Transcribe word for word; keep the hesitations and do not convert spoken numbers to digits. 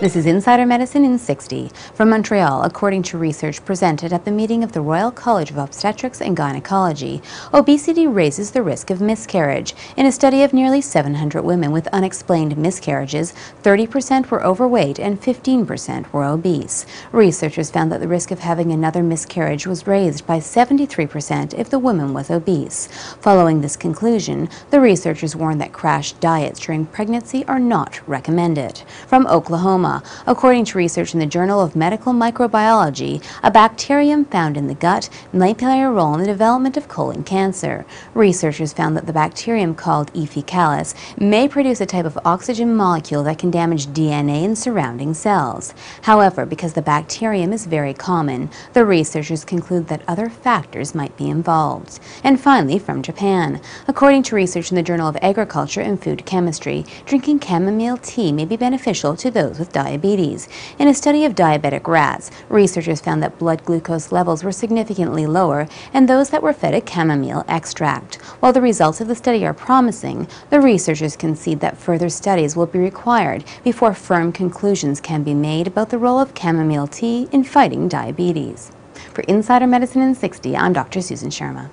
This is Insider Medicine in sixty from Montreal, according to research presented at the meeting of the Royal College of Obstetrics and Gynaecology. Obesity raises the risk of miscarriage. In a study of nearly seven hundred women with unexplained miscarriages, thirty percent were overweight and fifteen percent were obese. Researchers found that the risk of having another miscarriage was raised by seventy-three percent if the woman was obese. Following this conclusion, the researchers warned that crash diets during pregnancy are not recommended. From Oklahoma, according to research in the Journal of Medical Microbiology, a bacterium found in the gut may play a role in the development of colon cancer. Researchers found that the bacterium called E. faecalis may produce a type of oxygen molecule that can damage D N A in surrounding cells. However, because the bacterium is very common, the researchers conclude that other factors might be involved. And finally, from Japan, according to research in the Journal of Agriculture and Food Chemistry, drinking chamomile tea may be beneficial to those with diabetes. In a study of diabetic rats, researchers found that blood glucose levels were significantly lower in those that were fed a chamomile extract. While the results of the study are promising, the researchers concede that further studies will be required before firm conclusions can be made about the role of chamomile tea in fighting diabetes. For Insider Medicine in sixty, I'm Doctor Susan Sharma.